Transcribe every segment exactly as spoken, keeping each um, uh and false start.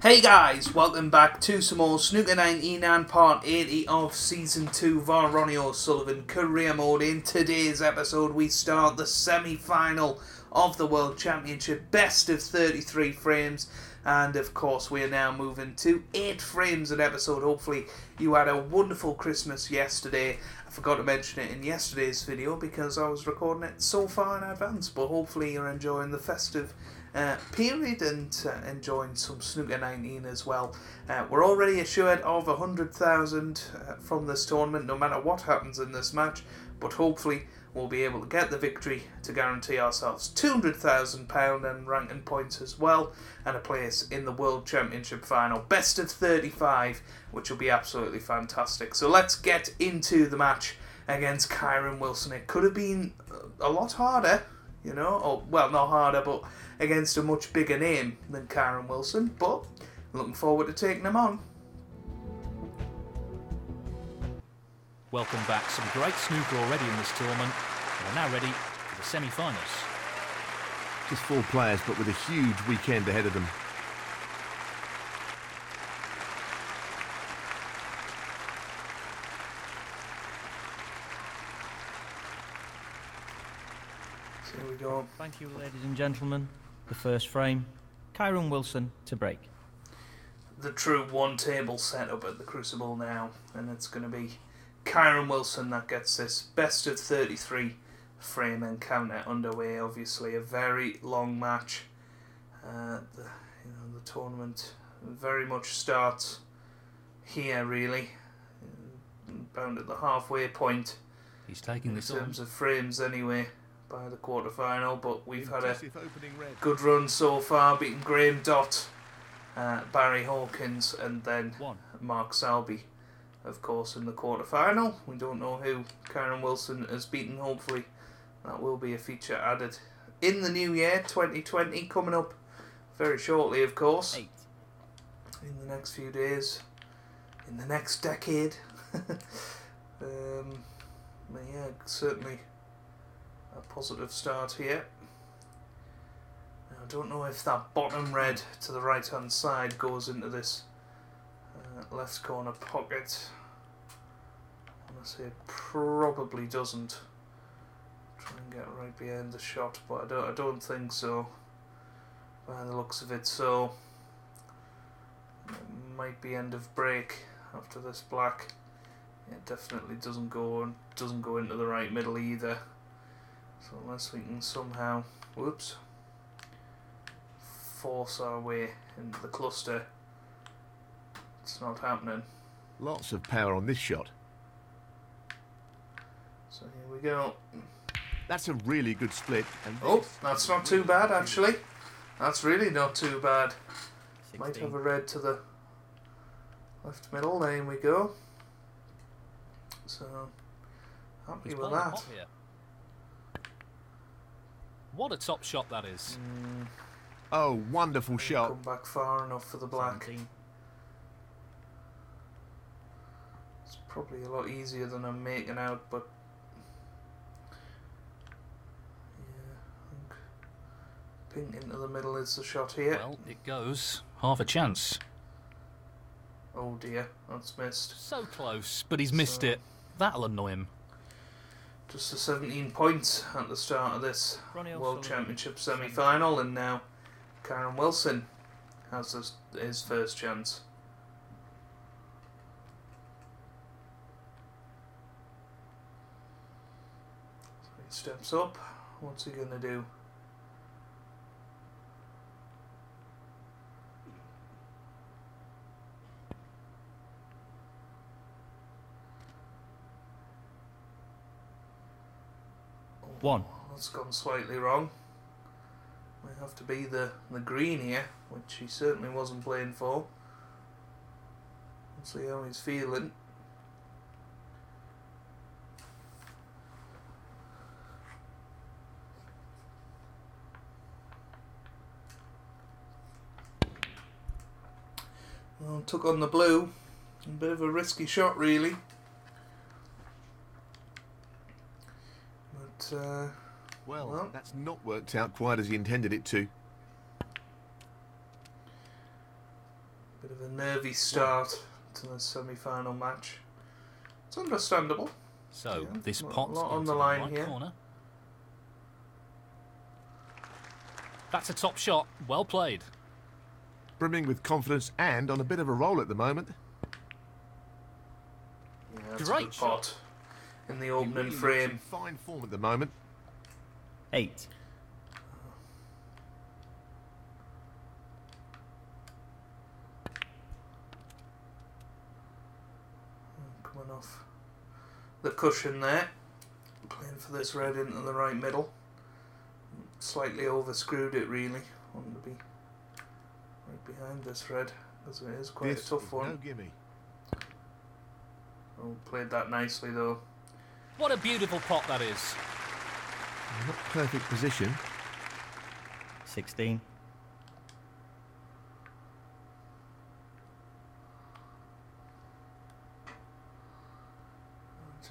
Hey guys, welcome back to some more Snooker nineteen and part eighty of season two of our Ronnie O'Sullivan career mode. In today's episode we start the semi-final of the World Championship, best of thirty-three frames, and of course we are now moving to eight frames an episode. Hopefully you had a wonderful Christmas yesterday. I forgot to mention it in yesterday's video because I was recording it so far in advance, but hopefully you're enjoying the festive Uh, period and uh, enjoying some Snooker nineteen as well. Uh, we're already assured of one hundred thousand uh, from this tournament, no matter what happens in this match, but hopefully we'll be able to get the victory to guarantee ourselves two hundred thousand pounds and ranking points as well, and a place in the World Championship final, best of thirty-five, which will be absolutely fantastic. So let's get into the match against Kyren Wilson. It could have been a lot harder, you know, or, well, not harder, but against a much bigger name than Kyren Wilson, but looking forward to taking him on. Welcome back. Some great snooker already in this tournament, and we're now ready for the semi-finals. Just four players, but with a huge weekend ahead of them. So here we go. Thank you, ladies and gentlemen. The first frame, Kyren Wilson to break. The true one-table setup at the Crucible now, and it's going to be Kyren Wilson that gets this best of thirty-three frame encounter underway. Obviously, a very long match. Uh, the, you know, the tournament very much starts here, really, bound at the halfway point. He's taking this in terms on. of frames, anyway, by the quarter-final, but we've had a good run so far, beating Graeme Dott, uh, Barry Hawkins, and then One. Mark Selby, of course, in the quarter-final. We don't know who Kyren Wilson has beaten. Hopefully that will be a feature added in the new year, twenty twenty, coming up very shortly, of course, Eight. in the next few days, in the next decade. um, but yeah, certainly a positive start here. Now, I don't know if that bottom red to the right hand side goes into this uh, left corner pocket. I want to say it probably doesn't. Try and get right behind the shot, but I don't, I don't think so by the looks of it. So it might be end of break after this black. It definitely doesn't go and doesn't go into the right middle either. So unless we can somehow, whoops, force our way into the cluster, it's not happening. Lots of power on this shot. So here we go. That's a really good split. And oh, that's not too bad actually. That's really not too bad. sixteen. Might have a red to the left middle. There we go. So happy with that. What a top shot that is. Mm. Oh, wonderful Didn't shot. Come back far enough for the black. seventeen. It's probably a lot easier than I'm making out, but yeah, I think pink into the middle is the shot here. Well, it goes. Half a chance. Oh dear, that's missed. So close, but he's missed so. it. That'll annoy him. Just the seventeen points at the start of this World Championship semi-final, and now Kyren Wilson has his, his first chance. So he steps up. What's he going to do? One. That's gone slightly wrong. We have to be the, the green here, which he certainly wasn't playing for. Let's see how he's feeling. Well, took on the blue. A bit of a risky shot, really. Uh, well, well, that's not worked out quite as he intended it to. Bit of a nervy start to the semi-final match. It's understandable. So yeah, this pot on the line right here. Corner. That's a top shot. Well played. Brimming with confidence and on a bit of a roll at the moment. Yeah, that's great a good shot. Pot in the opening really frame. In fine form at the moment. Eight. Coming off the cushion there. Playing for this red into the right middle. Slightly over screwed it really. Wanted to be right behind this red because it is quite this a tough one. No gimme. Oh, played that nicely though. What a beautiful pot that is. Not perfect position. Sixteen.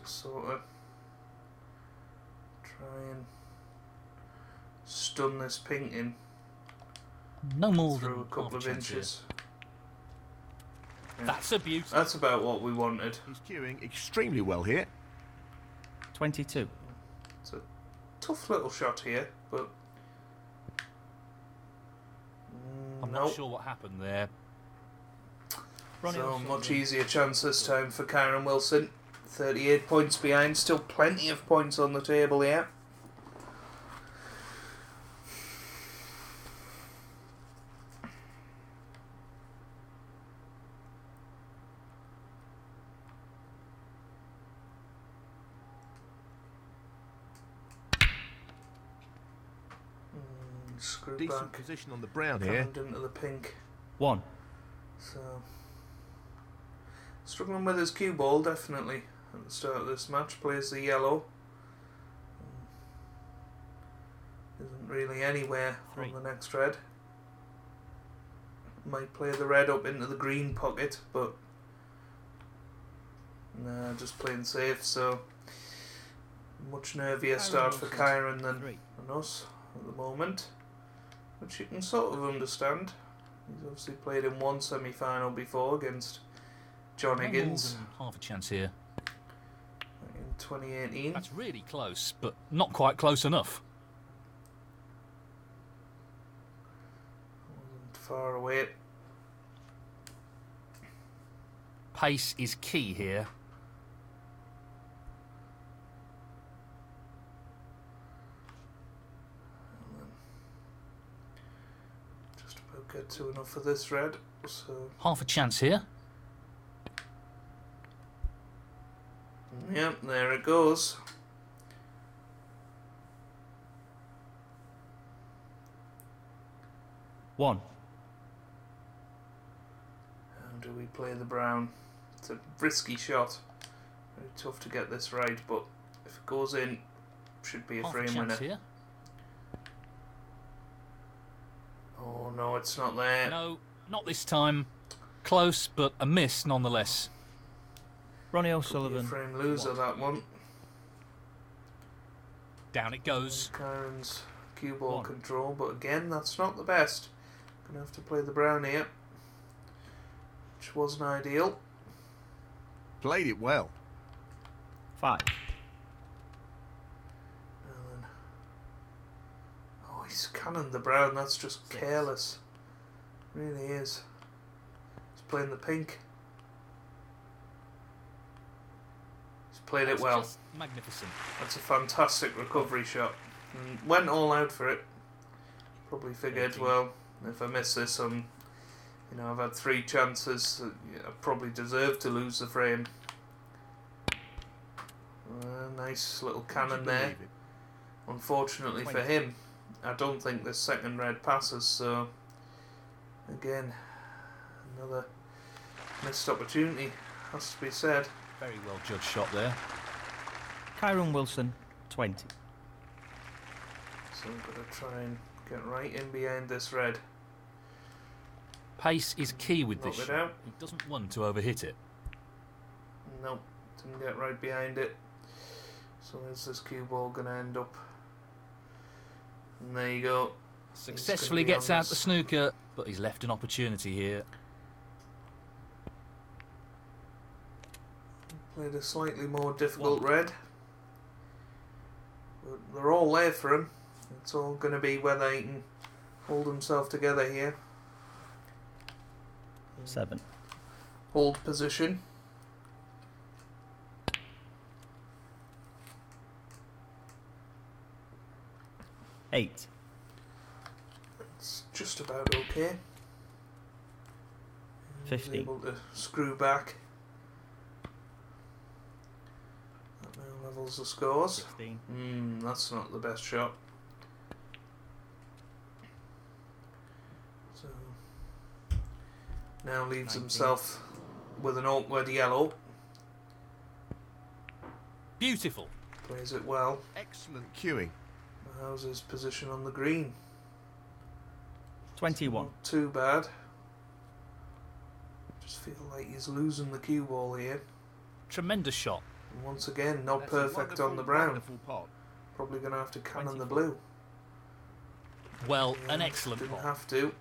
Just sort of try and stun this painting. No more through a couple of inches. Yeah. That's a beauty. That's about what we wanted. He's queuing extremely well here. Twenty-two. It's a tough little shot here, but mm, I'm nope. not sure what happened there. Ronnie so much easier chance this time for Kyren Wilson. Thirty-eight points behind. Still plenty of points on the table here. Decent position on the brown here. Into the pink. One. So struggling with his cue ball definitely at the start of this match. Plays the yellow. Isn't really anywhere Three. on the next red. Might play the red up into the green pocket, but nah, just playing safe. So much nervier start for Kyren than, than us at the moment. Which you can sort of understand. He's obviously played in one semi-final before against John Higgins. Half a chance here. In twenty eighteen. That's really close, but not quite close enough. Wasn't far away. Pace is key here. Get to enough for this red. So half a chance here. Yep, there it goes. One. How do we play the brown? It's a risky shot. Very tough to get this right, but if it goes in, should be a half frame a chance winner. Here. Oh, no, it's not there. No, not this time. Close, but a miss nonetheless. Ronnie O'Sullivan. Frame loser, what? That one. Down it goes. Kyren's cue ball control, but again, that's not the best. Going to have to play the brown here, which wasn't ideal. Played it well. Five. He's cannoned the brown, that's just Six. careless. Really is. He's playing the pink. He's played that's it well. Just magnificent. That's a fantastic recovery shot. And went all out for it. Probably figured, eighteen. Well, if I miss this, um, you know, I've had three chances. I probably deserve to lose the frame. Uh, nice little cannon there. It? Unfortunately twenty. For him, I don't think this second red passes, so again, another missed opportunity, has to be said. Very well judged shot there. Kyren Wilson, twenty. So I'm going to try and get right in behind this red. Pace is key with Knock this it shot. Out. He doesn't want to overhit it. Nope, didn't get right behind it. So is this cue ball going to end up? And there you go. Successfully gets out the snooker, but he's left an opportunity here. played a slightly more difficult well, red. But they're all there for him. It's all going to be whether he can hold himself together here. Seven. Hold position. Eight. It's just about okay. Fifty. Able to screw back. That now levels the scores. Fifteen. Mm, that's not the best shot. So now leaves nineteen. Himself with an awkward yellow. Beautiful. Plays it well. Excellent cueing. How's his position on the green? twenty-one. Not too bad. Just feel like he's losing the cue ball here. Tremendous shot. And once again, not That's perfect on the brown. Probably going to have to cannon the blue. Well, yeah, an excellent didn't pot. Have to.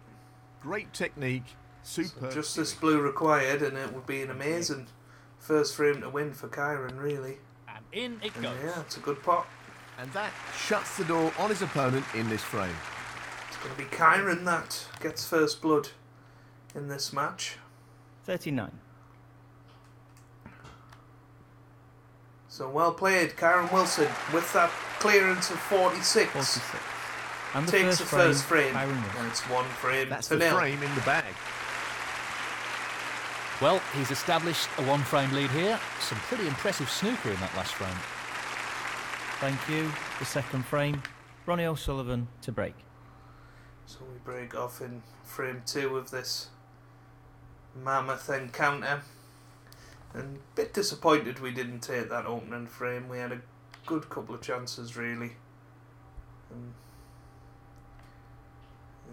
Great technique. Super. So just this blue required, and it would be an amazing first frame to win for Kyren, really. And in it and goes. Yeah, it's a good pot. And that shuts the door on his opponent in this frame. It's going to be Kyren that gets first blood in this match. thirty-nine. So well played, Kyren Wilson, with that clearance of forty-six. forty-six. And the takes first the first frame. frame. And it's one frame. That's the nil. Frame in the bag. Well, he's established a one-frame lead here. Some pretty impressive snooker in that last frame. Thank you. The second frame, Ronnie O'Sullivan to break. So we break off in frame two of this mammoth encounter. And a bit disappointed we didn't take that opening frame. We had a good couple of chances, really. And,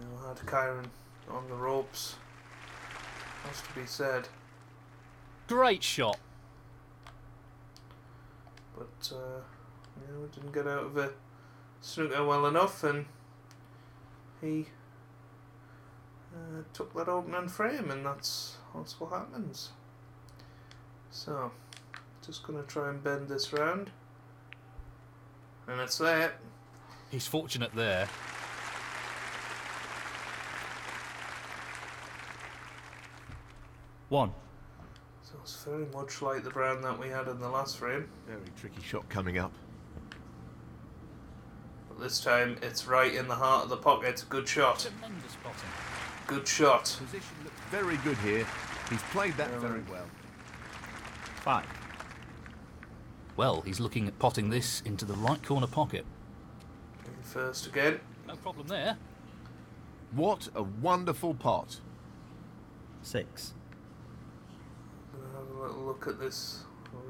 you know, had Kyren on the ropes. Has to be said. Great shot. But, uh... you know, didn't get out of a snooker well enough, and he uh, took that opening frame, and that's that's what happens. So, just gonna try and bend this round, and that's it. He's fortunate there. One. So it's very much like the brown that we had in the last frame. Very tricky shot coming up. This time it's right in the heart of the pocket. Good shot. Good shot. Position looks very good here. He's played that very well. Five. Well, he's looking at potting this into the right corner pocket. First again. No problem there. What a wonderful pot. Six. I'm going to have a little look at this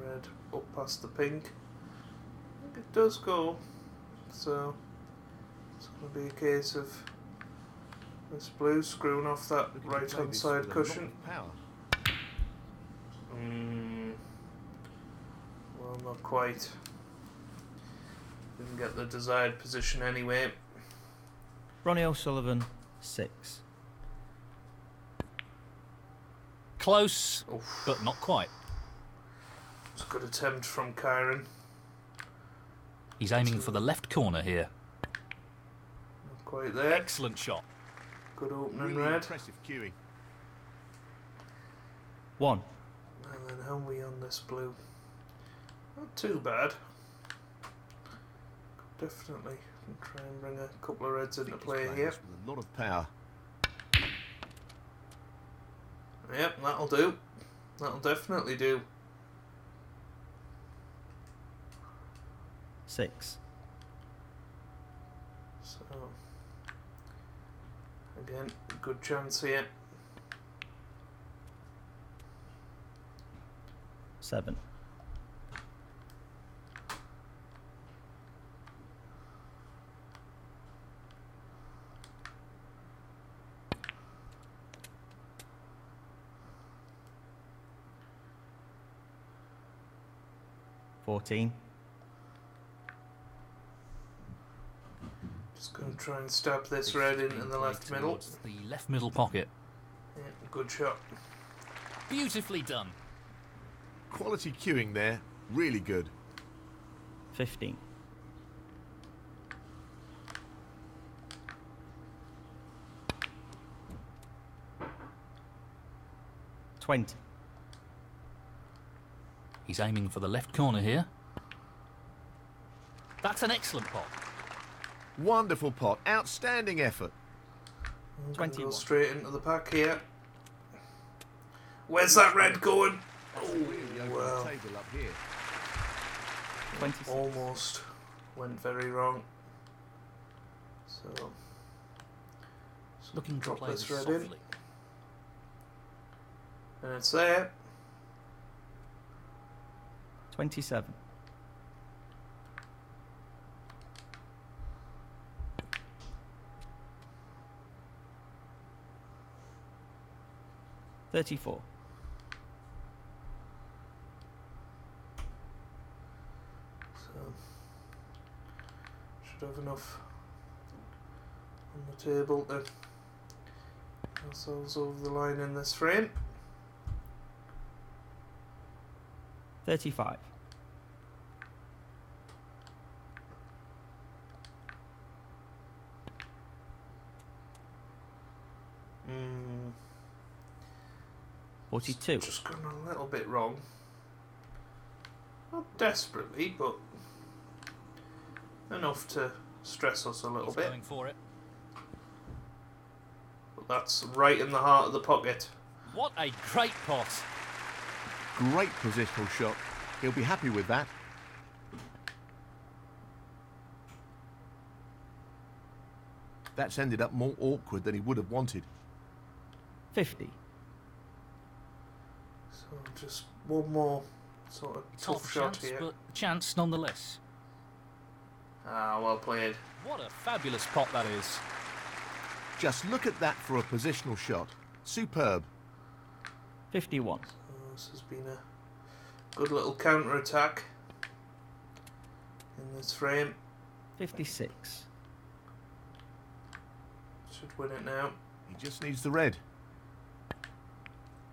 red up past the pink. I think it does go. So it's going to be a case of this blue screwing off that right hand side cushion. Mm, well, not quite. Didn't get the desired position anyway. Ronnie O'Sullivan, six. Close, oof, but not quite. It's a good attempt from Kyren. He's aiming for the left corner here. Not quite there. Excellent shot. Good opening, really red. Impressive cueing. One. And then how are we on this blue? Not too bad. Could definitely try and bring a couple of reds into play here. With a lot of power. Yep, that'll do. That'll definitely do. Six. So, again, good chance here. Seven. Fourteen. Going to try and stab this red in, in the left middle. The left middle pocket. Yeah, good shot. Beautifully done. Quality queuing there. Really good. fifteen. twenty. He's aiming for the left corner here. That's an excellent pot. Wonderful pot. Outstanding effort. twenty. Straight into the pack here. Where's that red going? Oh, well. twenty-six. Almost went very wrong. So, it's looking to play this red in. And it's there. twenty-seven. thirty-four. Should have enough on the table to get ourselves over the line in this frame. thirty-five. Mm. forty-two. Just gone a little bit wrong. Not desperately, but enough to stress us a little He's bit. Going for it. But that's right in the heart of the pocket. What a great pot! Great positional shot. He'll be happy with that. That's ended up more awkward than he would have wanted. fifty. So just one more sort of tough, tough shot chance, here. But chance nonetheless. Ah, well played. What a fabulous pot that is. Just look at that for a positional shot. Superb. fifty-one. So this has been a good little counter-attack in this frame. fifty-six. Should win it now. He just needs the red.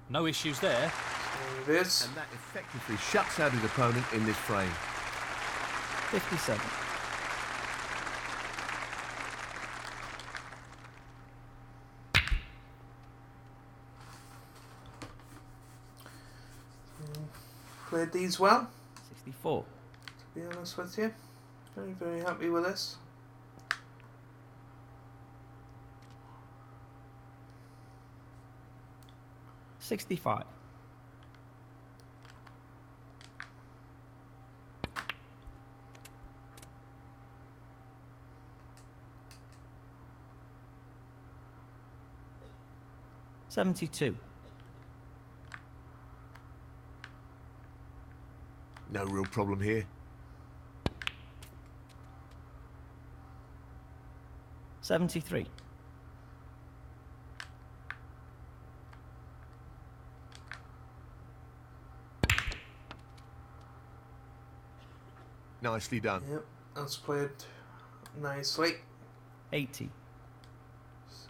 No issues there. There it is. And that effectively shuts out his opponent in this frame. fifty-seven. Played these well. sixty-four. To be honest with you, very, very happy with this. sixty-five. seventy-two. No real problem here. seventy-three. Nicely done. Yep, that's played nicely. eighty. So,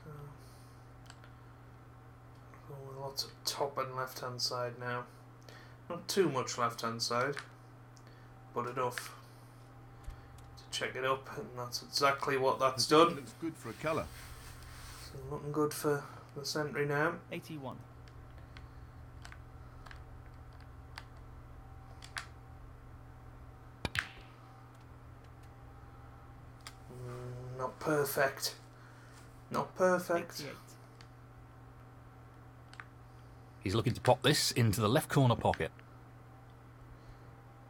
with lots of top and left-hand side now. Not too much left-hand side, but enough to check it up, and that's exactly what that's done. Looks good for a colour. So looking good for the century now. eighty-one. Mm, not perfect. Not perfect. sixty-eight. He's looking to pop this into the left corner pocket.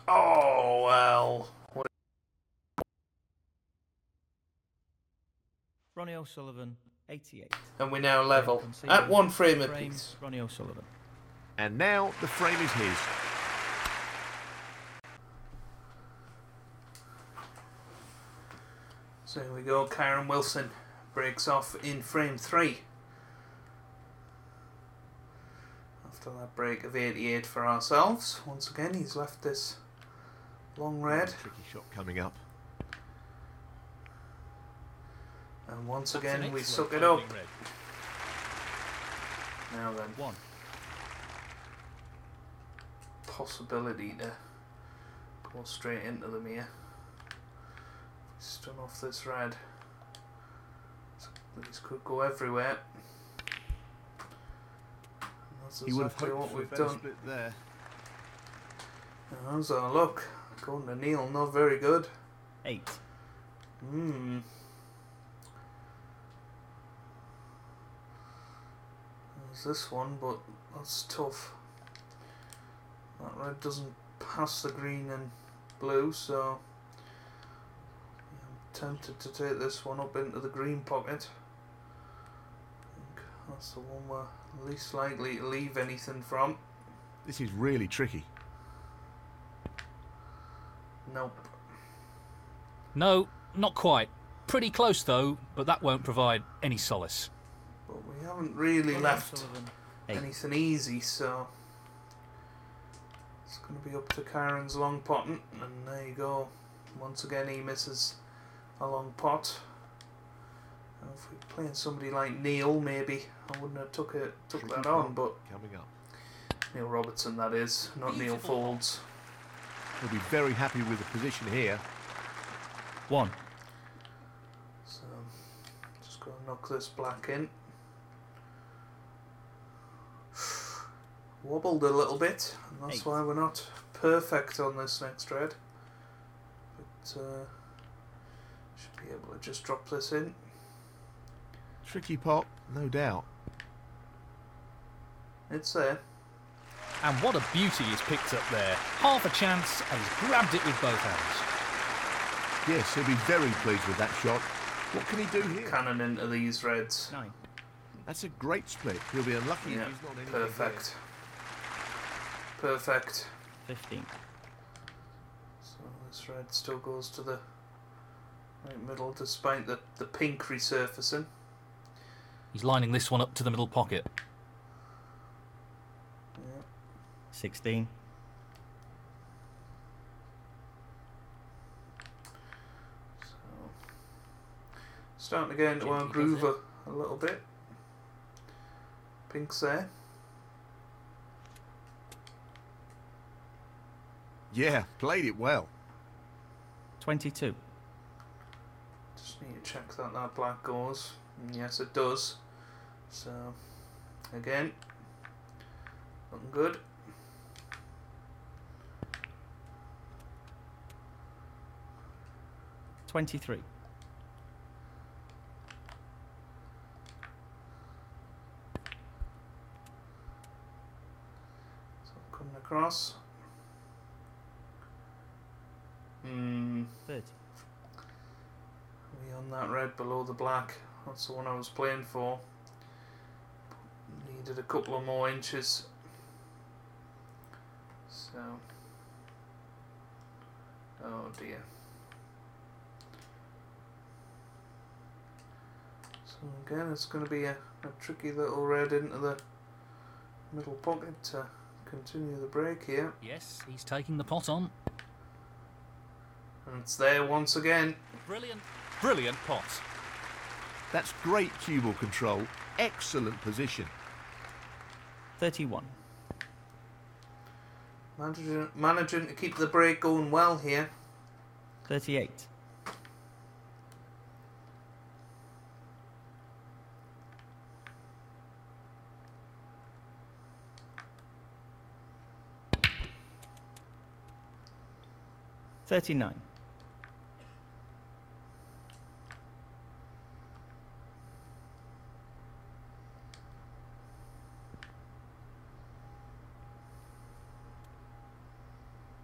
Oh, well. What? Ronnie O'Sullivan, eighty-eight. And we're now level at one frame apiece. Ronnie O'Sullivan. And now the frame is his. So here we go. Kyren Wilson breaks off in frame three. After that break of eighty-eight for ourselves. Once again, he's left this long red. Tricky shot coming up. And once That's again, we suck it up. Red. Now then. One. possibility to go straight into them here. Stun off this red. This could go everywhere. That's exactly he what we've done. Bit there. How's our luck? According to Neil, not very good. Eight. Hmm. There's this one, but that's tough. That red doesn't pass the green and blue, so I'm tempted to take this one up into the green pocket. I think that's the one we're least likely to leave anything from. This is really tricky. Nope. No, not quite. Pretty close though, but that won't provide any solace. But we haven't really well, left anything easy, so it's going to be up to Kyren's long potting, and there you go. Once again, he misses a long pot. And if we're playing somebody like Neil, maybe I wouldn't have took it took that on. But coming up, Neil Robertson, that is, not Neil Foulds. He'll be very happy with the position here. One. So, just going to knock this black in. Wobbled a little bit, and that's Eight. Why we're not perfect on this next red. But, uh, should be able to just drop this in. Tricky pot, no doubt. It's there. And what a beauty he's picked up there. Half a chance, and he's grabbed it with both hands. Yes, he'll be very pleased with that shot. What can he do here? Cannon into these reds. Nine. That's a great split. He'll be unlucky yeah, if he's not in Perfect. Here. Perfect. Fifteen. So this red still goes to the right middle, despite the, the pink resurfacing. He's lining this one up to the middle pocket. sixteen. So, starting again to our groove a little bit. Pink's there. Yeah, played it well. twenty-two. Just need to check that that black goes. And yes, it does. So, again, looking good. twenty-three. So coming across. Hmm. Third. We on that red below the black. That's the one I was playing for. Needed a couple of more inches. So. Oh dear. Again, it's going to be a, a tricky little red into the middle pocket to continue the break here. Yes, he's taking the pot on. And it's there once again. Brilliant, brilliant pot. That's great cue ball control. Excellent position. thirty-one. Managing, managing to keep the break going well here. thirty-eight. thirty-nine.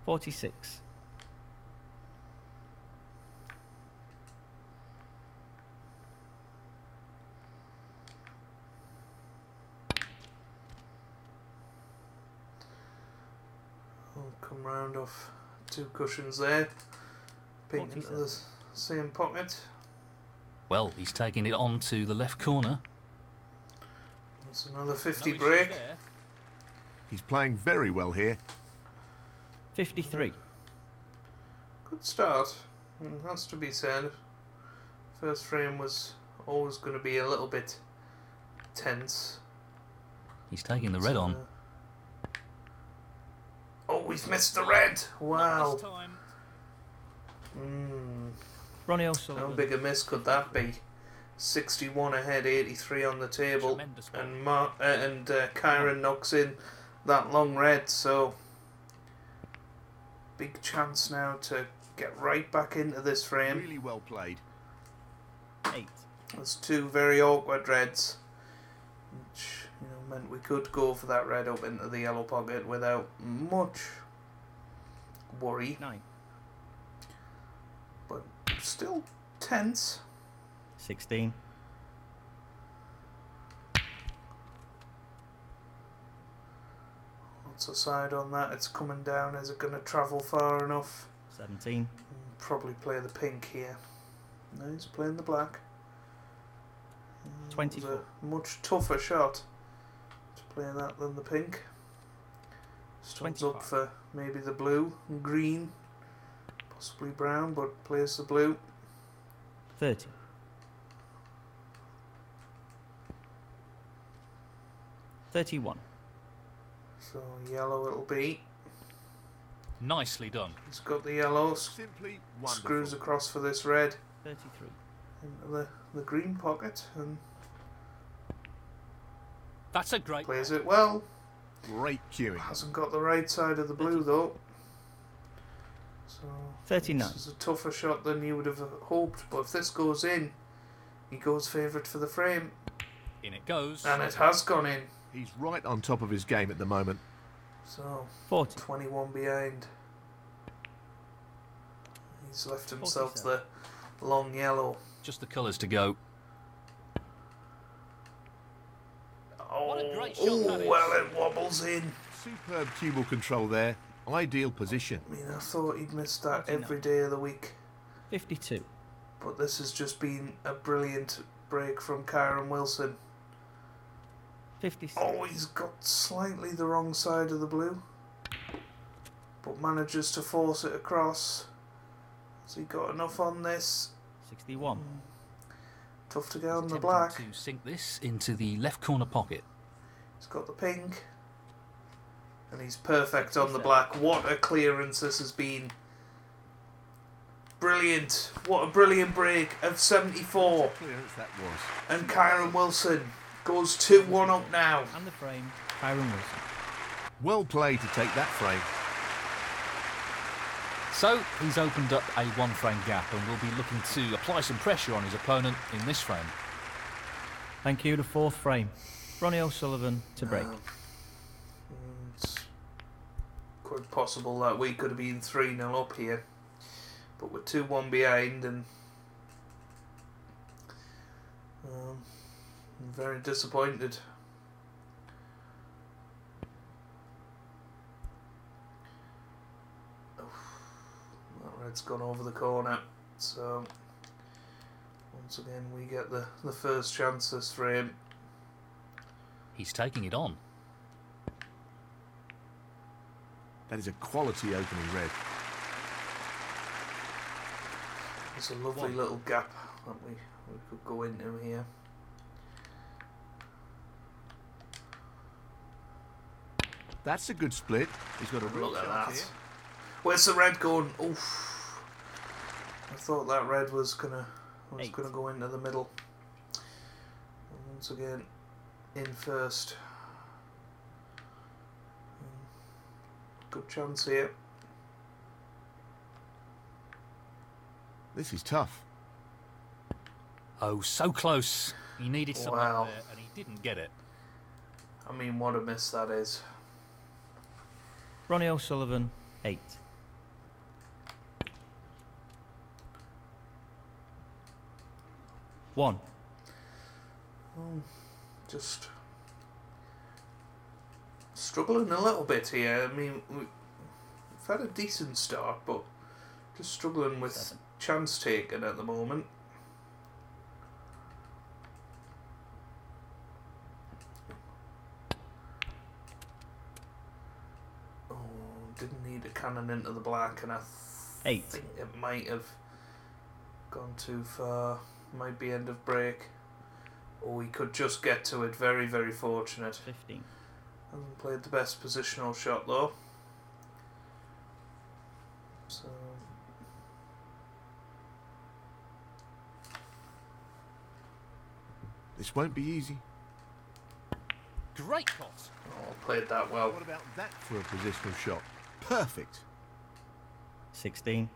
forty-six. I'll come round off two cushions there, pink into the same pocket. Well, he's taking it on to the left corner. That's another fifty no, break. He's playing very well here. fifty-three. Good start, and that's to be said. First frame was always going to be a little bit tense. He's taking the red on. he's missed the red. Wow. Mm. Ronnie O'Sullivan. How big a miss could that be? sixty-one ahead, eighty-three on the table, and Mar- uh, and uh, Kyren knocks in that long red. So big chance now to get right back into this frame. Really well played. Eight. That's two very awkward reds, which you know meant we could go for that red up into the yellow pocket without much worry. Nine. But still tense. sixteen. What's aside on that? It's coming down. Is it going to travel far enough? seventeen. Probably play the pink here. No, he's playing the black. twenty-four. Much tougher shot to play that than the pink. Stands up for maybe the blue and green, possibly brown, but plays the blue. thirty. thirty-one. So yellow it'll be. Nicely done. He's got the yellow. Simply wonderful. Screws across for this red. thirty-three. Into the, the green pocket and. That's a great. Plays it well. Great queuing. Hasn't got the right side of the blue though. So. thirty-nine. This is a tougher shot than you would have hoped, but if this goes in, he goes favourite for the frame. In it goes. And it has gone in. He's right on top of his game at the moment. So, forty. twenty-one behind. He's left himself forty-seven. The long yellow. Just the colours to go. Oh, what a great shot. Oh, well, it wobbles in. Superb cubal control there. Ideal position. I mean, I thought he'd missed that forty-nine. Every day of the week. fifty-two. But this has just been a brilliant break from Kyren Wilson. fifty-six. Oh, he's got slightly the wrong side of the blue, but manages to force it across. Has he got enough on this? sixty-one. Mm. Tough to get on the black. To sink this into the left corner pocket. He's got the pink, and he's perfect on the black. What a clearance this has been. Brilliant. What a brilliant break of seventy-four. Clearance that was. And Kyren Wilson goes two one up now. And the frame, Kyren Wilson. Well played to take that frame. So he's opened up a one frame gap and will be looking to apply some pressure on his opponent in this frame. Thank you. The fourth frame. Ronnie O'Sullivan to break. Uh, it's quite possible that we could have been three nil up here, but we're two one behind and um, I'm very disappointed. Oh, that red's gone over the corner, so once again we get the, the first chance this frame. He's taking it on. That is a quality opening red. It's a lovely little gap that we, we could go into here. That's a good split. He's got a real look at that. Here. Where's the red going? Oof! I thought that red was gonna was Eight. gonna go into the middle. And once again, in first. Good chance here. This is tough. Oh, so close. He needed someone wow. there and he didn't get it. I mean, what a miss that is. Ronnie O'Sullivan, eight. One. Oh, just struggling a little bit here. I mean, we've had a decent start, but just struggling with Seven. chance taken at the moment. Oh, didn't need a cannon into the black, and I th- Eight. think it might have gone too far. Might be end of break. Or he could just get to it. Very, very fortunate. Fifteen. Hasn't played the best positional shot though. So this won't be easy. Great pot. Oh, played that well. What about that for a positional shot? Perfect. sixteen.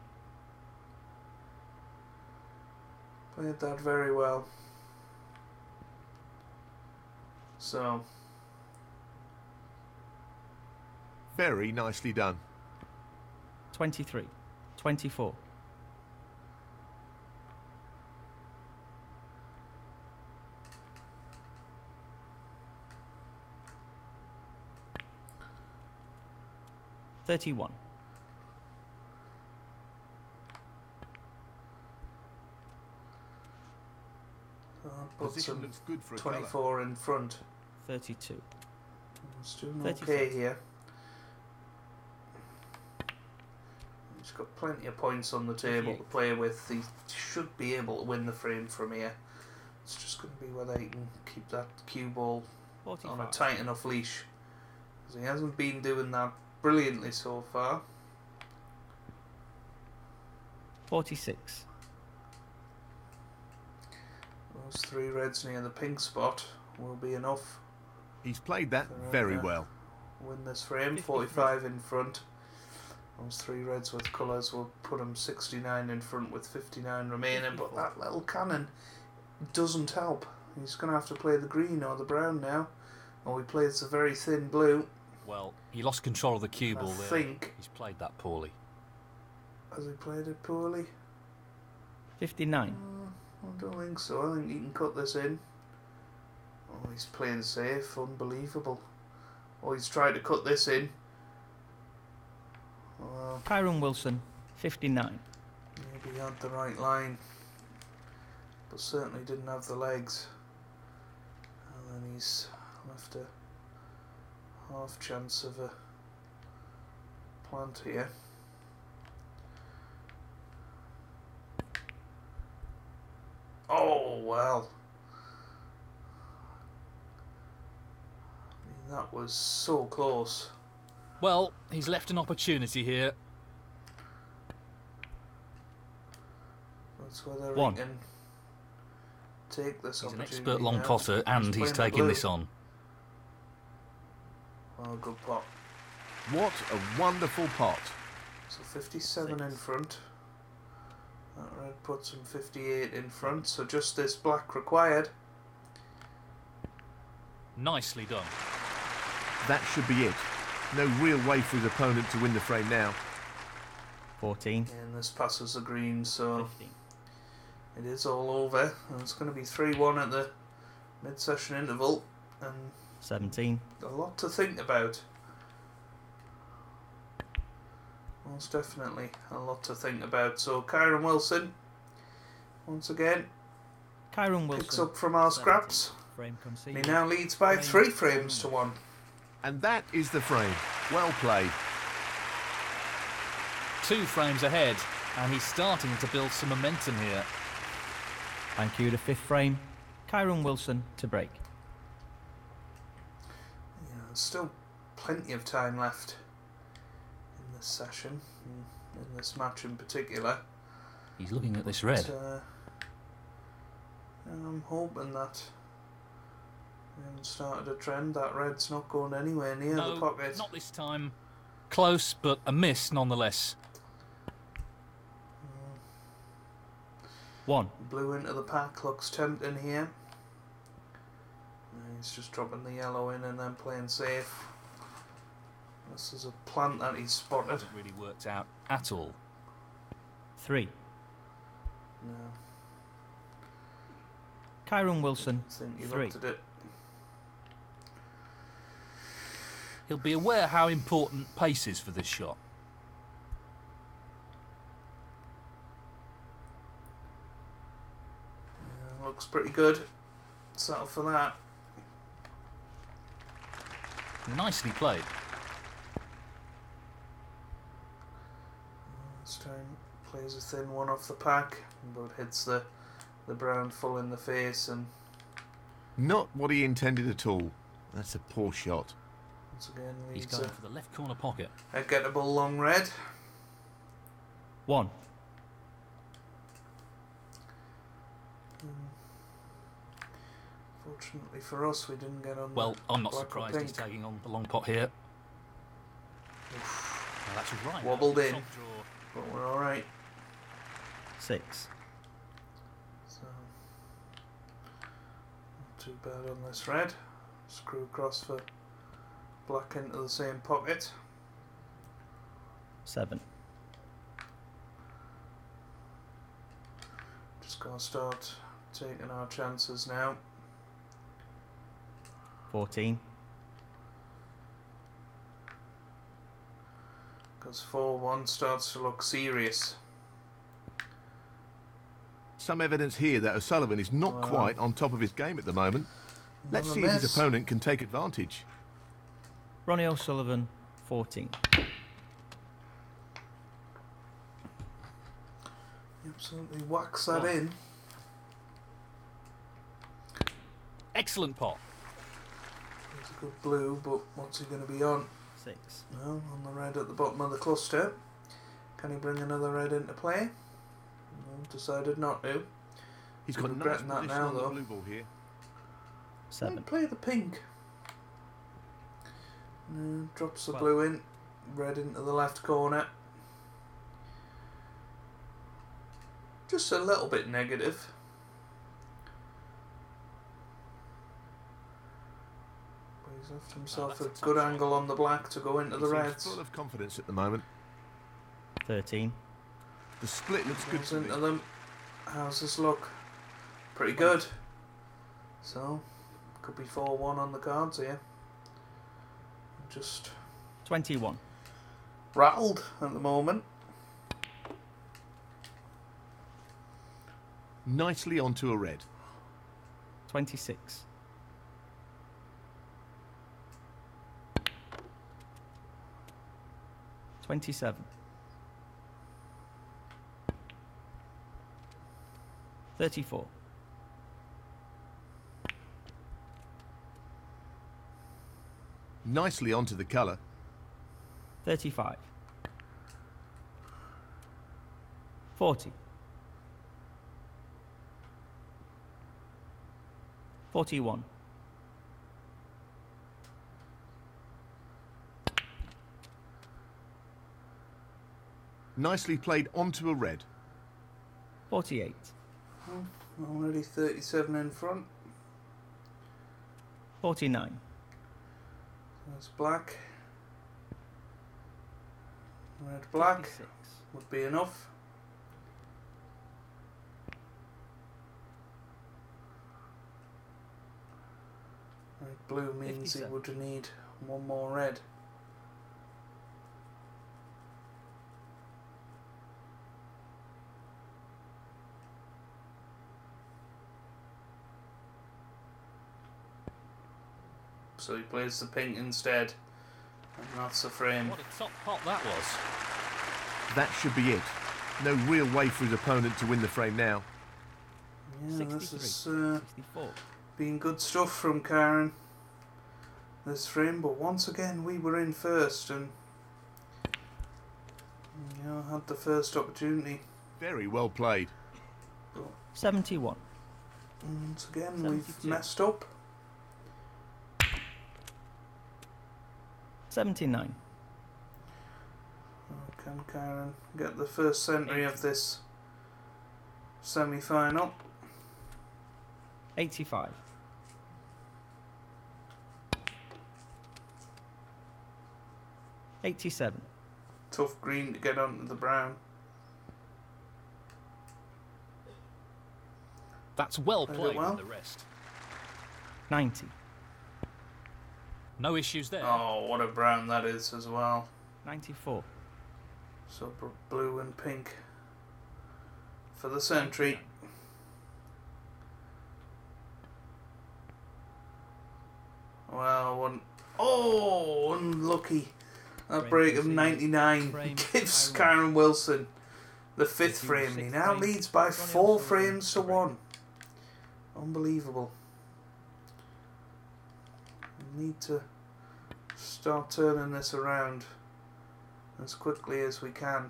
Played that very well. So. Very nicely done. twenty-three. twenty-four. thirty-one. Position looks good for twenty-four in front. thirty-two. It's doing okay here. He's got plenty of points on the table to play with. He should be able to win the frame from here. It's just going to be whether he can keep that cue ball forty-five. On a tight enough leash. Because he hasn't been doing that brilliantly so far. forty-six. Those three reds near the pink spot will be enough. He's played that very well. Win this frame, forty-five in front. Those three reds with colours will put him sixty-nine in front with fifty-nine remaining, but that little cannon doesn't help. He's going to have to play the green or the brown now, or he plays the very thin blue. Well, he lost control of the cue ball there. I think he's played that poorly. Has he played it poorly? fifty-nine. Uh, I don't think so. I think he can cut this in. Oh, he's playing safe. Unbelievable. Oh, he's trying to cut this in. Uh, Kyren Wilson, fifty-nine. Maybe he had the right line, but certainly didn't have the legs. And then he's left a half chance of a plant here. Oh, well. I mean, that was so close. Well, he's left an opportunity here. That's whether One. He can take this he's opportunity. He's an expert long potter, and he's, he's taking this on. Oh, good pot. What a wonderful pot. So fifty-seven Six. In front. That red puts him fifty-eight in front, so just this black required. Nicely done. That should be it. No real way for his opponent to win the frame now. fourteen. And this passes the green, so fifteen. It is all over. And it's going to be three one at the mid-session interval. And seventeen. A lot to think about. Most definitely a lot to think about. So Kyren Wilson, once again, Kyren Wilson picks up from our scraps. Frame he now leads by frame three frames to one. And that is the frame. Well played. Two frames ahead, and he's starting to build some momentum here. Thank you to fifth frame. Kyren Wilson to break. Still plenty of time left in this session, in this match in particular. He's looking at this red. But, uh, I'm hoping that we haven't started a trend. That red's not going anywhere near no, the pocket. Not this time. Close, but a miss nonetheless. Uh, One. Blue into the pack looks tempting here. He's just dropping the yellow in and then playing safe. This is a plant that he's spotted. Hasn't really worked out at all. Three. No. Kyren Wilson. I think he three. Looked at it. He'll be aware how important pace is for this shot. Yeah, looks pretty good. Settle for that. Nicely played. This time plays a thin one off the pack, but hits the, the brown full in the face. And not what he intended at all. That's a poor shot. Once again, he's going for the left corner pocket. A gettable long red. one. Fortunately for us, we didn't get on. Well, I'm not surprised he's taking on the long pot here. Now that's right. Wobbled in, but we're all right. Six. So not too bad on this red. Screw across for black into the same pocket. Seven. Just gonna start taking our chances now. Fourteen. Because four one starts to look serious. Some evidence here that O'Sullivan is not well, quite on top of his game at the moment. Let's see if his opponent can take advantage. Ronnie O'Sullivan, fourteen. Absolutely whacks that in. Excellent pot. It's a good blue, but what's he going to be on? Six. No, on the red at the bottom of the cluster. Can he bring another red into play? No, decided not to. He's got regretting that now, though. Blue ball here. Seven. He'd play the pink. No, drops the well. blue in. Red into the left corner. Just a little bit negative. But he's left himself oh, a good angle on the black to go into he the reds. Full of confidence at the moment. Thirteen. The split looks good to into me. Them. How's this look? Pretty good. So could be four one on the cards here. Just twenty-one. Rattled at the moment. Nicely onto a red. Twenty-six. Twenty-seven. Thirty-four. Nicely onto the colour. Thirty-five. Forty. Forty-one. Nicely played onto a red. Forty-eight. Oh, already thirty-seven in front. Forty-nine. That's black. Red, black fifty-six. Would be enough. Blue means he would need one more red. So he plays the pink instead. And that's the frame. What a top pot that was. That should be it. No real way for his opponent to win the frame now. Yeah, this is uh, been good stuff from Kyren. This frame, but once again we were in first, and you know, had the first opportunity. Very well played. But seventy-one. Once again, seventy-two. We've messed up. Seventy-nine. Oh, can Kyren get the first century of this semi-final? Eighty-five. Eighty-seven. Tough green to get onto the brown. That's well played, played well. With the rest. Ninety. No issues there. Oh, what a brown that is as well. Ninety-four. So blue and pink for the century. Well, one. Oh, unlucky. A break of ninety-nine gives Kyren Wilson the fifth frame. He now leads by four frames to one. Unbelievable. We need to start turning this around as quickly as we can.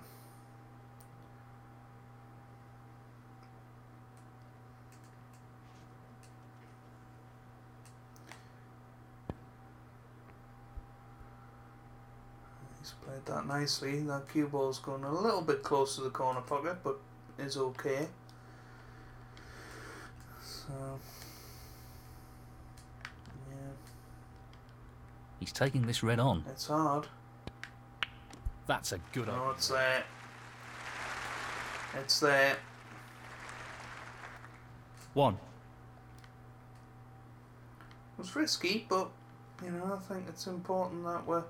He's played that nicely. That cue ball's going a little bit close to the corner pocket, but is okay. So, yeah. He's taking this red on. It's hard. That's a good idea. No, it's there. It's there. One. It was risky, but, you know, I think it's important that we're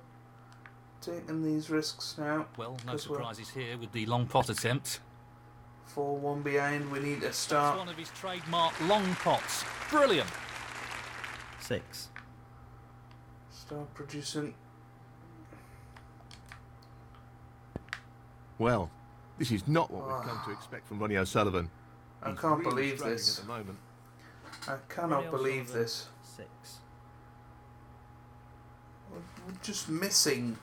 taking these risks now. Well, no surprises here with the long pot attempt. four one behind, we need to start. That's one of his trademark long pots. Brilliant. Six. Start producing. Well, this is not what oh. we've come to expect from Ronnie O'Sullivan. I He's can't really believe this. At the moment. I cannot believe this. Six. We're just missing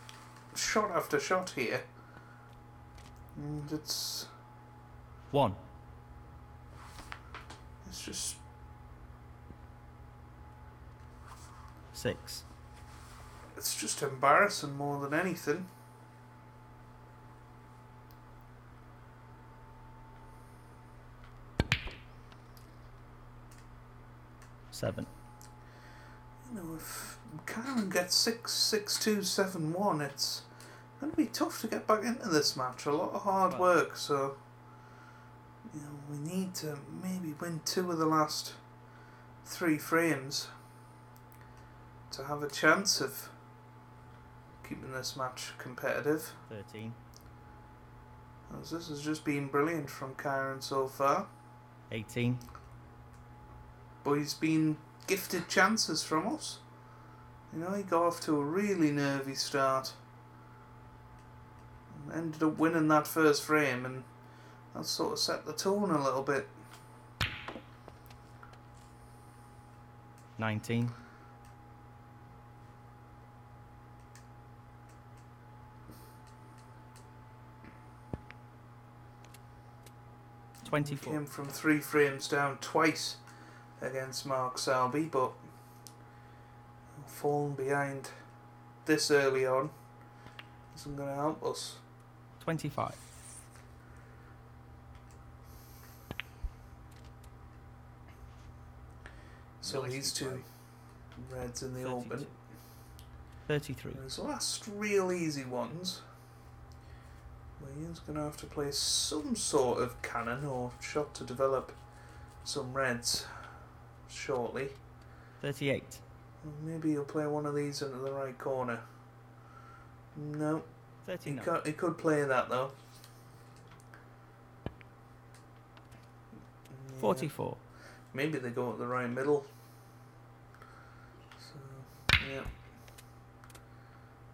shot after shot here. And it's... One. It's just... Six. It's just embarrassing more than anything. Seven. You know, if Kyren gets six, six, two, seven, one, it's going to be tough to get back into this match. A lot of hard well. work, so you know, we need to maybe win two of the last three frames to have a chance of keeping this match competitive. Thirteen. As this has just been brilliant from Kyren so far. Eighteen. But he's been gifted chances from us. You know, he got off to a really nervy start. And ended up winning that first frame, and that sort of set the tone a little bit. nineteen. twenty-four. He came from three frames down twice against Mark Selby, but falling behind this early on isn't going to help us. twenty-five. So these two reds in the open. thirty-three. And his last real easy ones, where he's going to have to play some sort of cannon or shot to develop some reds shortly. thirty-eight. Maybe he'll play one of these into the right corner. No. thirty-nine. He, he could play that though. forty-four. Yeah. Maybe they go at the right middle. So, yeah.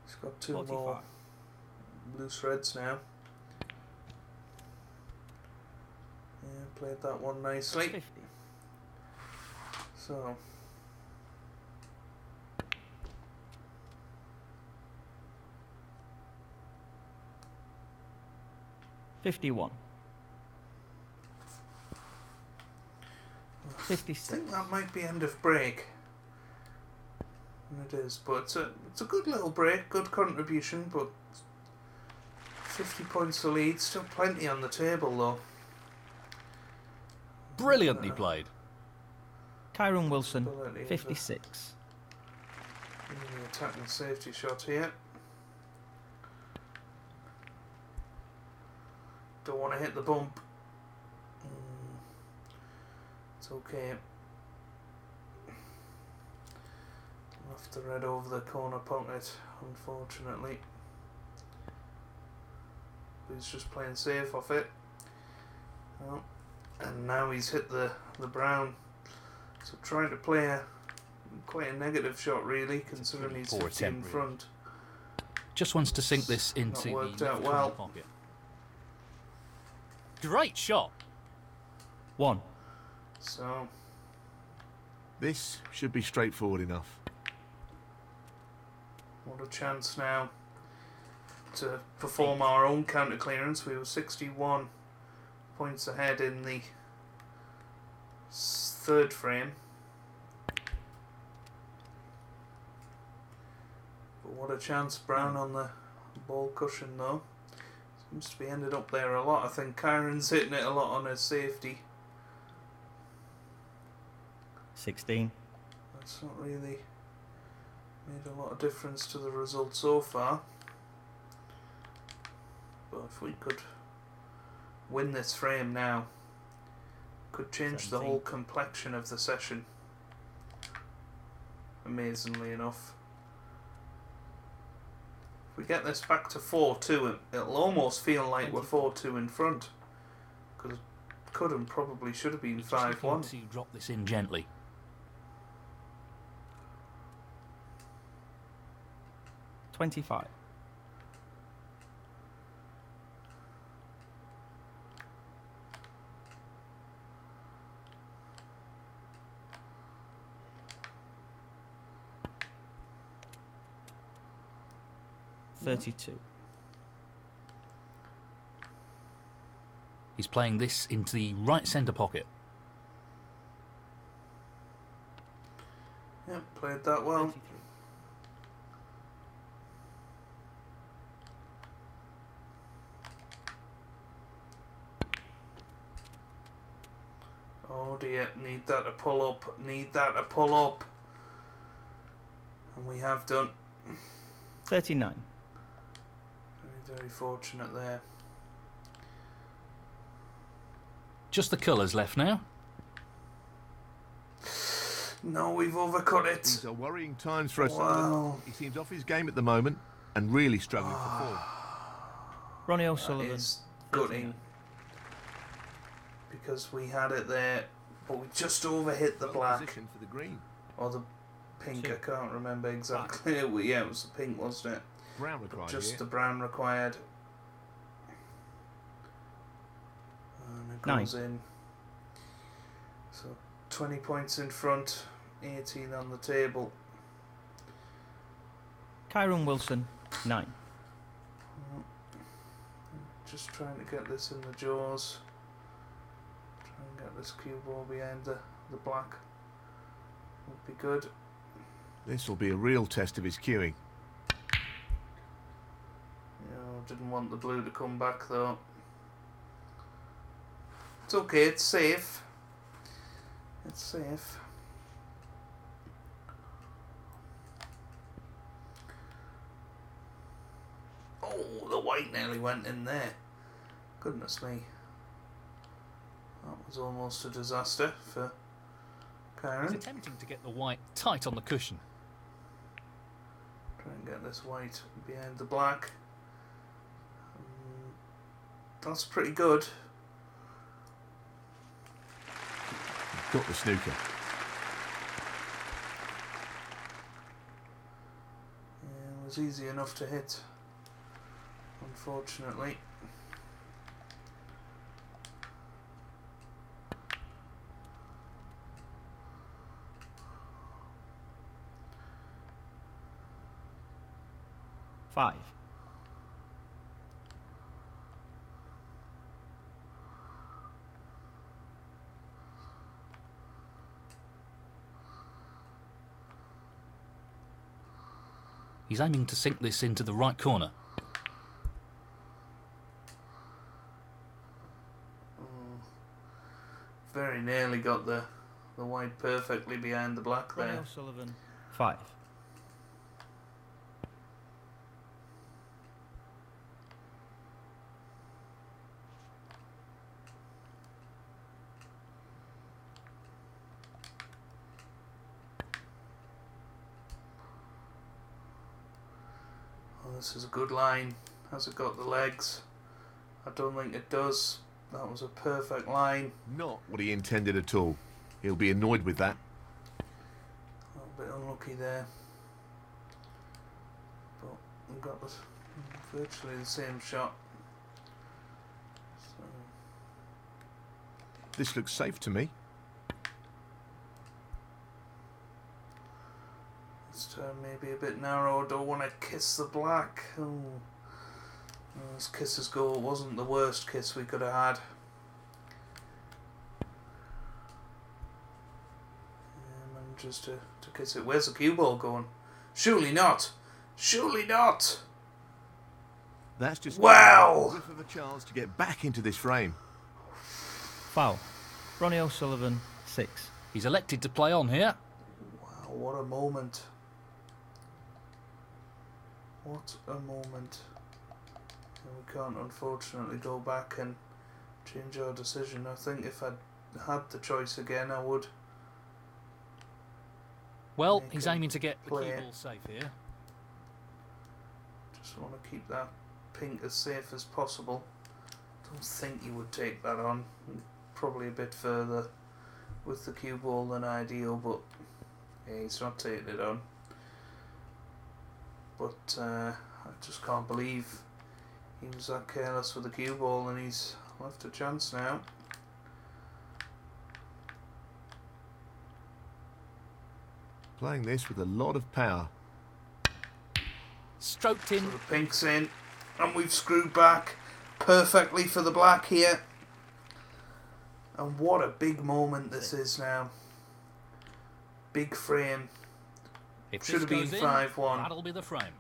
He's got two forty-five. More loose reds now. Yeah, played that one nicely. fifty. So. fifty-one. fifty-six. I think that might be end of break. And it is, but it's a, it's a good little break, good contribution, but fifty points to lead, still plenty on the table though. Brilliantly uh, played. Kyren Wilson, fifty-six. Attacking safety shot here. Don't want to hit the bump. Mm. It's okay. Left the red over the corner pocket, unfortunately. But he's just playing safe off it. Oh. And now he's hit the, the brown. So trying to play a quite a negative shot really, considering he's fifty in front. Just wants to sink this into worked the out well. Pocket. Great shot. One. So this should be straightforward enough. What a chance now to perform our own counter clearance. We were sixty-one points ahead in the third frame. But what a chance, Brown on the ball cushion though. Seems to be ended up there a lot. I think Kyren's hitting it a lot on her safety. sixteen. That's not really made a lot of difference to the result so far. But if we could win this frame now, could change seventeen. The whole complexion of the session. Amazingly enough. If we get this back to four two, it'll almost feel like we're four two in front. Because it could and probably should have been five one. You drop this in gently. twenty-five. thirty-two. He's playing this into the right centre pocket. Yeah, played that well. thirty-three. Oh dear, need that to pull up, need that to pull up. And we have done. thirty-nine. Very fortunate there. Just the colours left now. No, we've overcut it. These are worrying times for us. Wow. He seems off his game at the moment and really struggling oh. for form. Ronnie O'Sullivan. That is gutting. Because we had it there, but we just overhit the well black. For the green. Or the pink, Two. I can't remember exactly. Yeah, it was the pink, wasn't it? Brown required, just yeah. the brown required. And it goes Nine. in. So twenty points in front, eighteen on the table. Kyren Wilson, nine. Just trying to get this in the jaws. Try and get this cue ball behind the, the black. Would be good. This will be a real test of his cueing. Didn't want the blue to come back though. It's okay, it's safe. It's safe. Oh, the white nearly went in there. Goodness me. That was almost a disaster for Kyren. He's attempting to get the white tight on the cushion. Try and get this white behind the black. That's pretty good. Got the snooker. Yeah, it was easy enough to hit, unfortunately. Five. He's aiming to sink this into the right corner. Mm. Very nearly got the the white perfectly behind the black there. Ronnie O'Sullivan, five. This is a good line. Has it got the legs? I don't think it does. That was a perfect line. Not what he intended at all. He'll be annoyed with that. A little bit unlucky there. But we've got virtually the same shot. So. This looks safe to me. Maybe a bit narrow. Don't want to kiss the black. Oh. As kisses go, it wasn't the worst kiss we could have had. Yeah, manages to, to kiss it. Where's the cue ball going? Surely not! Surely not! That's just wow. Good for the chance to get back into this frame. Foul. Ronnie O'Sullivan, six. He's elected to play on here. Wow, what a moment. What a moment. And we can't, unfortunately, go back and change our decision. I think if I had the choice again, I would. Well, he's aiming to get the cue ball safe here. Just want to keep that pink as safe as possible. Don't think he would take that on. Probably a bit further with the cue ball than ideal, but yeah, he's not taking it on. But uh, I just can't believe he was that careless with the cue ball, and he's left a chance now. Playing this with a lot of power. Stroked in. So the pink's in, and we've screwed back perfectly for the black here. And what a big moment this is now. Big frame. It should have been five one. That'll be the frame.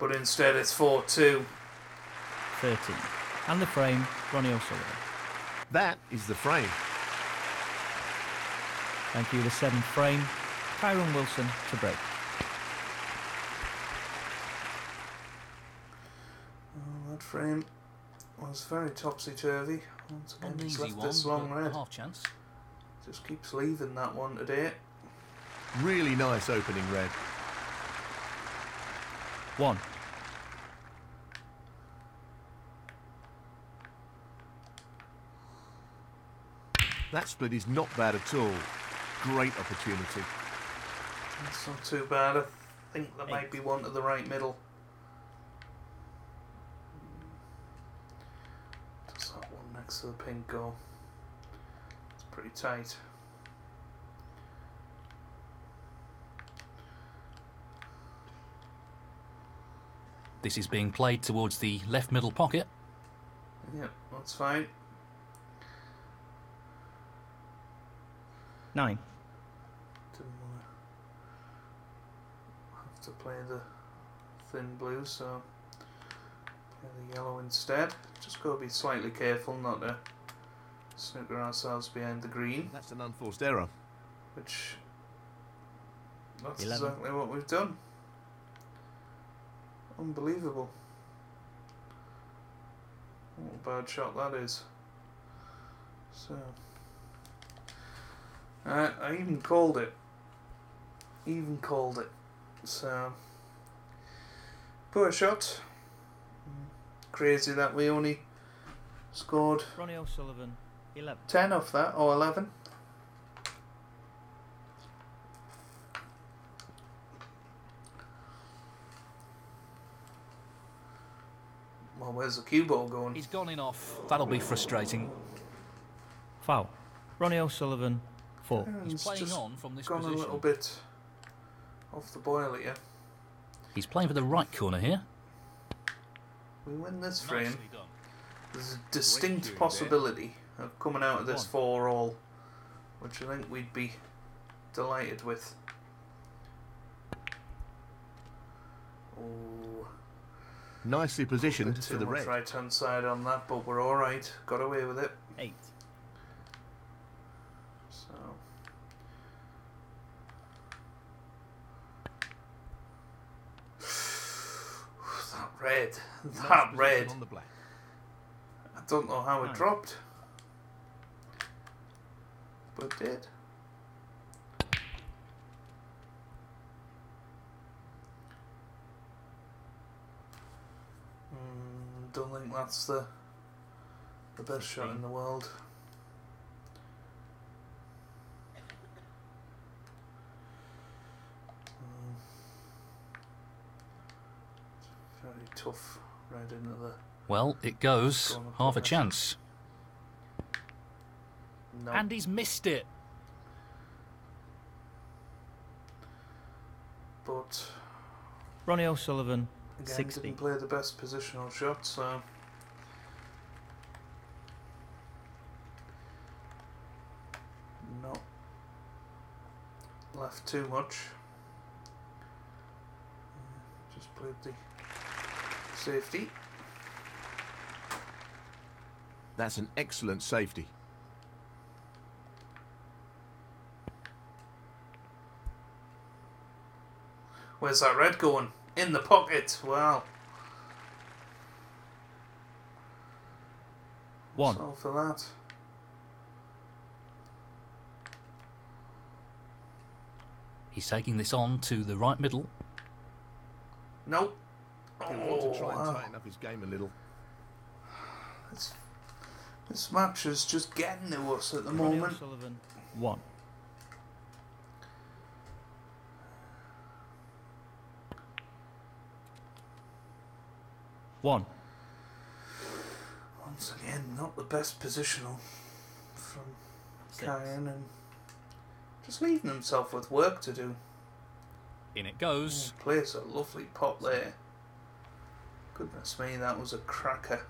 But instead it's four two. thirteen. And the frame, Ronnie O'Sullivan. That is the frame. Thank you, the seventh frame. Kyren Wilson to break. Oh, that frame was very topsy-turvy. Once again, he's left this long red. Half chance. Just keeps leaving that one today. Really nice opening red. One. That split is not bad at all. Great opportunity. That's not too bad. I think there Eight. might be one to the right middle. Does that one next to the pink go? It's pretty tight. This is being played towards the left middle pocket. Yep, that's fine. Nine. Didn't want to have to play the thin blue, so play the yellow instead. Just got to be slightly careful not to snooker ourselves behind the green. That's an unforced error. Which, that's Eleven. exactly what we've done. Unbelievable. What a bad shot that is. So, uh, I even called it. Even called it. So, poor shot. Crazy that we only scored Ronnie O'Sullivan, eleven. ten off that, or eleven. Well, where's the cue ball going? He's gone in off. That'll be frustrating. Foul. Ronnie O'Sullivan, four. And he's playing on from this gone position. Gone a little bit off the boil here. He's playing for the right corner here. We win this frame. There's a distinct possibility there. of coming out of this four all, which I think we'd be delighted with. Oh. Nicely positioned to the red. Right hand side on that, but we're all right. Got away with it. Eight. So. That red. That nice red. On the black. I don't know how it Nine. dropped, but it did. Don't think that's the the best shot in the world. Um, very tough right into the. Well, it goes half a chance. No. And he's missed it. But Ronnie O'Sullivan. Again, sixty. Didn't play the best positional shot, so not left too much. Just played the safety. That's an excellent safety. Where's that red going? In the pocket. Wow. One. So for that. He's taking this on to the right middle. Nope. He'll oh, want to try and wow. tighten up his game a little. This, this match is just getting to us at the Ronnie moment. O'Sullivan. One. One. Once again, not the best positional from Kyren, and just leaving himself with work to do. In it goes. Oh, plays a lovely pot there. Goodness me, that was a cracker.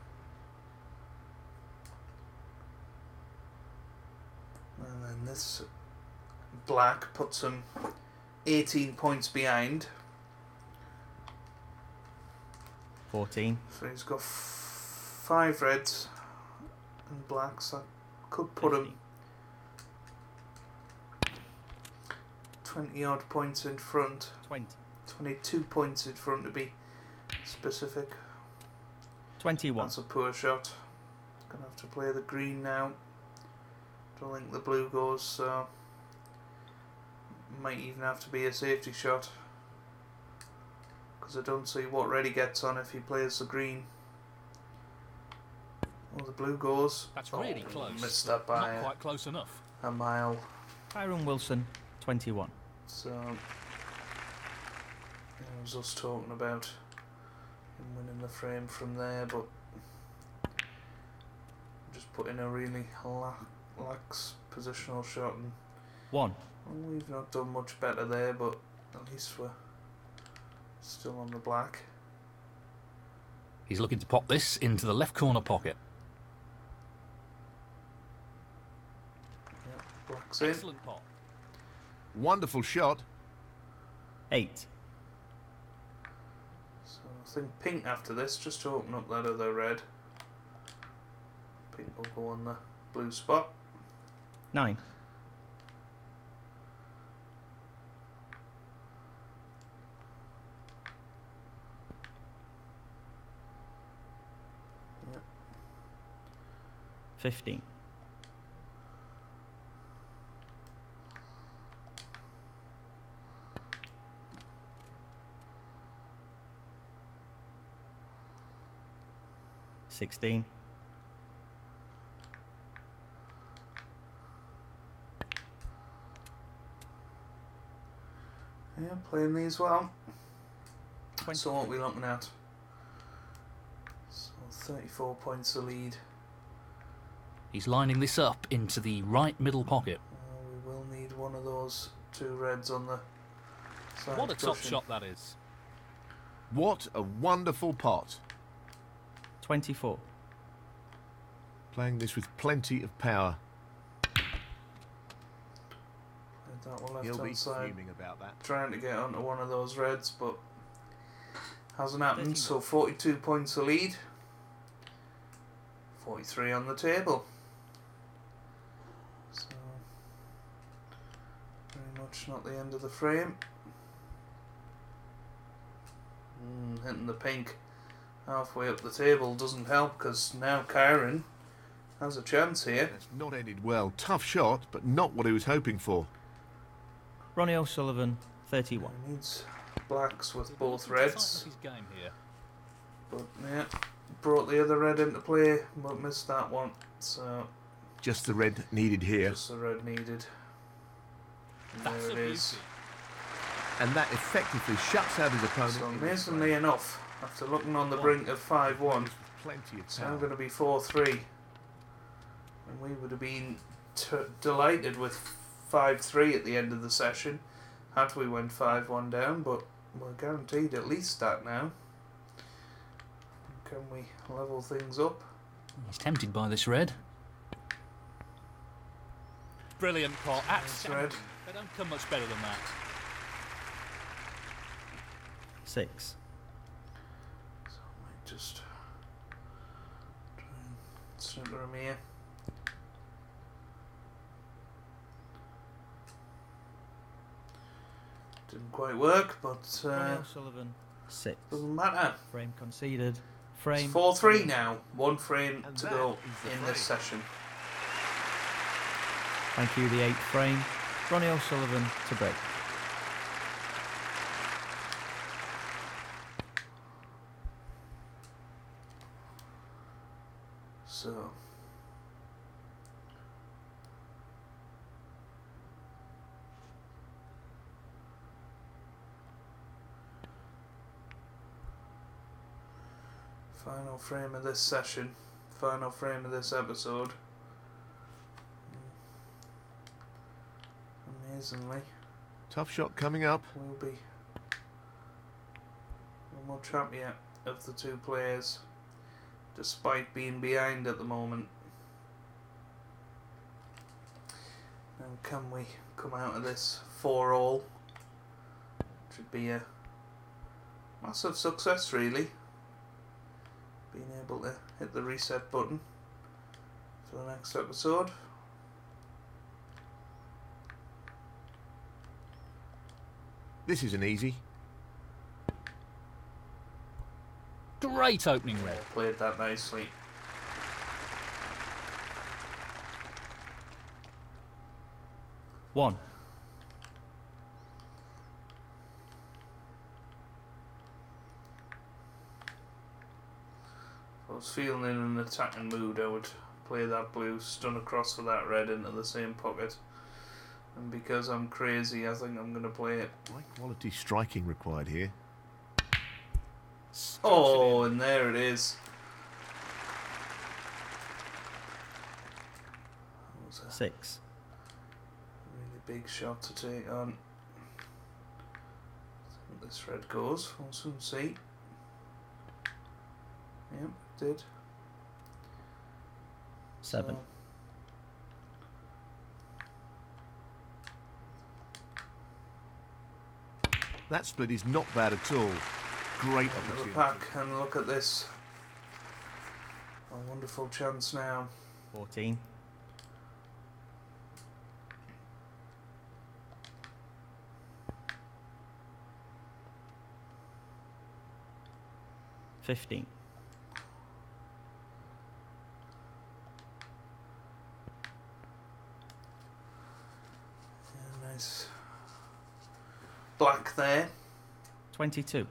And then this black puts him eighteen points behind. fourteen. So he's got five reds and blacks. I could put fifty. Him twenty odd points in front. twenty. twenty-two points in front to be specific. twenty-one. That's a poor shot. Gonna have to play the green now. Don't think the blue goes, so might even have to be a safety shot. Because I don't see what red he gets on if he plays the green. Well, the blue goes. That's oh, really close. Missed that by Not quite close enough. A mile. Kyren Wilson, twenty-one. So, it was us talking about him winning the frame from there, but just put in a really lax positional shot. And One. Well, we've not done much better there, but at least we're still on the black. He's looking to pop this into the left corner pocket. Yep, black's in. Excellent pop. Wonderful shot. Eight. So I think pink after this, just to open up that other red. Pink will go on the blue spot. Nine. fifteen. sixteen. Yeah, playing these well. twenty. So what are we looking at? So thirty-four points the lead. He's lining this up into the right middle pocket. Uh, we will need one of those two reds on the side. What a top shot that is. What a wonderful pot. twenty-four. Playing this with plenty of power. That one left. He'll be fuming about that. Trying to get onto one of those reds, but hasn't happened. So forty-two points the lead. forty-three on the table. Very much not the end of the frame. Mm, hitting the pink halfway up the table doesn't help, because now Kyren has a chance here. It's not ended well. Tough shot, but not what he was hoping for. Ronnie O'Sullivan, thirty-one. He needs blacks with both reds. His game here. But yeah, brought the other red into play, but missed that one. So just the red needed here. Just the red needed. And that's there it is. Beauty. And that effectively shuts out his opponent. So amazingly enough, after looking on the one. brink of five one, it's now going to be four three. And we would have been t delighted with five three at the end of the session had we went five one down, but we're guaranteed at least that now. Can we level things up? He's tempted by this red. Brilliant pot. Nice red. They don't come much better than that. Six. So I might just try and Snooker on here. Didn't quite work, but uh, O'Sullivan six. Doesn't matter. Frame conceded. Frame four three now. One frame to go in this session. Thank you. The eighth frame. Ronnie O'Sullivan to break. So. Final frame of this session, final frame of this episode. Amazingly. Tough shot coming up. We'll be one more champion of the two players, despite being behind at the moment. And can we come out of this four all? Should be a massive success, really. Being able to hit the reset button for the next episode. This is an easy. Great opening red. Yeah, played that nicely. One. I was feeling in an attacking mood, I would play that blue, stun across for that red into the same pocket. And because I'm crazy, I think I'm going to play it. High quality striking required here. Oh, and there it is. That was a six. Really big shot to take on. I think this red goes. We'll soon see. Yep, did. Seven. So. That split is not bad at all. Great opportunity. Pack and look at this. A wonderful chance now. Fourteen. Fifteen. Black there. Twenty-two.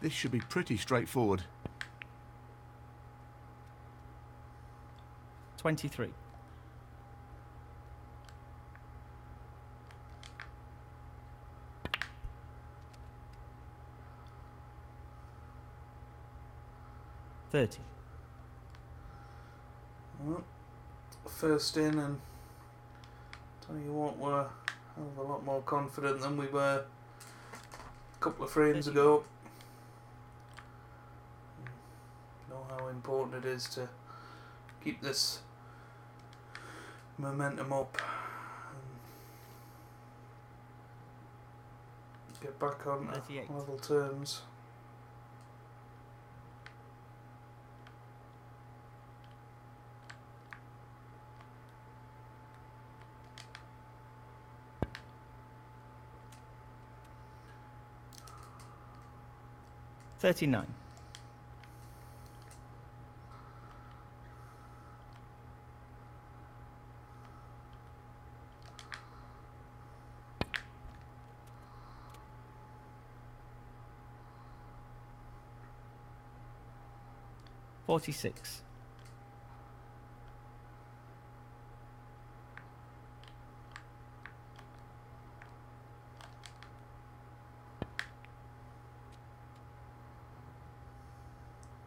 This should be pretty straightforward. Twenty-three. Thirty. Well, first in and. Tell you what, we're a hell of a lot more confident than we were a couple of frames ago. You know how important it is to keep this momentum up and get back on level terms. Thirty-nine. Forty-six.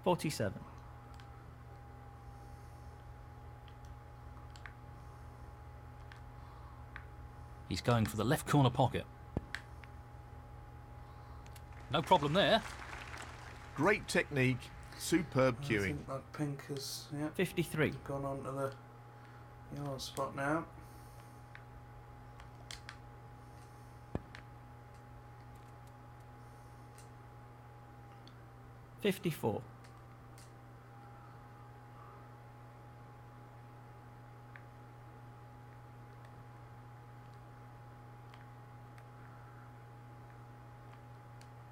Forty-seven. He's going for the left corner pocket. No problem there. Great technique. Superb queuing. I think that pink has yeah, fifty-three gone on to the yellow spot now. fifty-four.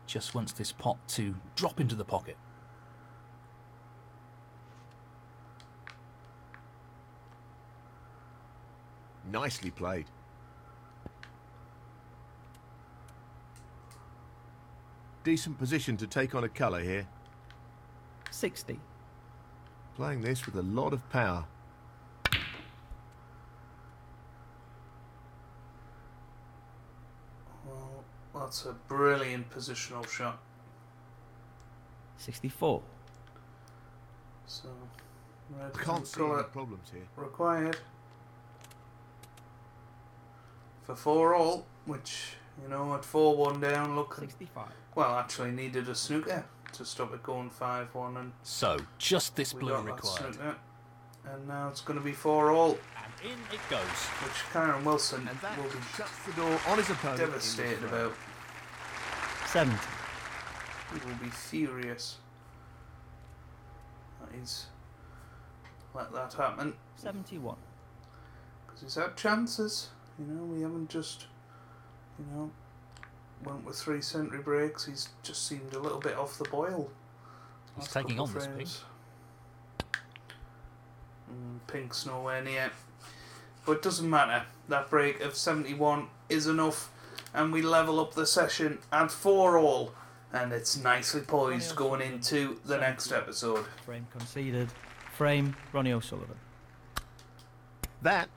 Just wants this pot to drop into the pocket. Nicely played. Decent position to take on a colour here. sixty. Playing this with a lot of power. Well, that's a brilliant positional shot. sixty-four. So, red can't see any problems here. Required for four all, which, you know, at four one down, look. sixty-five. Well, actually needed a snooker to stop it going five one, and so just this blue required. And now it's going to be four all. And in it goes. Which Kyren Wilson and that will be shuts the door on his opponent. Devastated about. Seventy. He will be furious. That is, let that happen. Seventy-one. Because he's had chances. You know, we haven't just, you know, went with three century breaks. He's just seemed a little bit off the boil. He's taking on this pink. Mm, pink's nowhere near. But it doesn't matter. That break of seventy-one is enough. And we level up the session at four all. And it's nicely poised going into the next episode. Frame conceded. Frame, Ronnie O'Sullivan. That...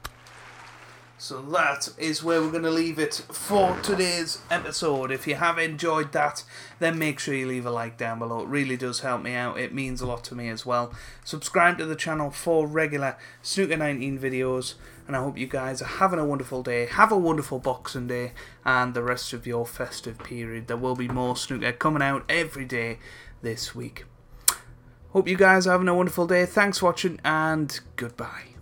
So that is where we're going to leave it for today's episode. If you have enjoyed that, then make sure you leave a like down below. It really does help me out. It means a lot to me as well. Subscribe to the channel for regular Snooker nineteen videos. And I hope you guys are having a wonderful day. Have a wonderful Boxing Day and the rest of your festive period. There will be more snooker coming out every day this week. Hope you guys are having a wonderful day. Thanks for watching and goodbye.